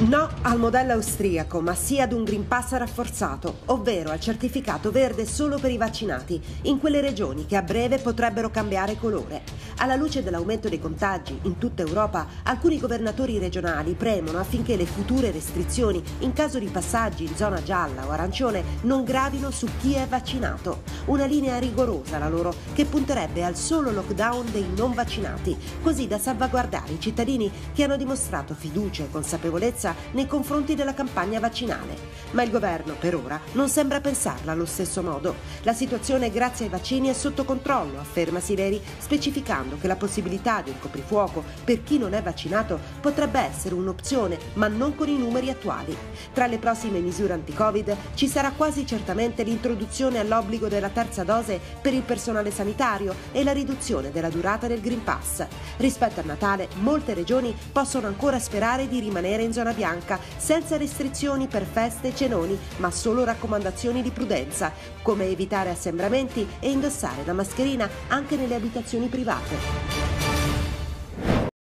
No al modello austriaco, ma sì ad un Green Pass rafforzato, ovvero al certificato verde solo per i vaccinati, in quelle regioni che a breve potrebbero cambiare colore. Alla luce dell'aumento dei contagi in tutta Europa, alcuni governatori regionali premono affinché le future restrizioni, in caso di passaggi in zona gialla o arancione, non gravino su chi è vaccinato. Una linea rigorosa la loro, che punterebbe al solo lockdown dei non vaccinati, così da salvaguardare i cittadini che hanno dimostrato fiducia e consapevolezza nei confronti della campagna vaccinale. Ma il governo, per ora, non sembra pensarla allo stesso modo. La situazione, grazie ai vaccini, è sotto controllo, afferma Sileri, specificando che la possibilità di un coprifuoco per chi non è vaccinato potrebbe essere un'opzione, ma non con i numeri attuali. Tra le prossime misure anti-Covid ci sarà quasi certamente l'introduzione all'obbligo della terza dose per il personale sanitario e la riduzione della durata del Green Pass. Rispetto a Natale, molte regioni possono ancora sperare di rimanere in zona bianca, senza restrizioni per feste e cenoni, ma solo raccomandazioni di prudenza, come evitare assembramenti e indossare la mascherina anche nelle abitazioni private.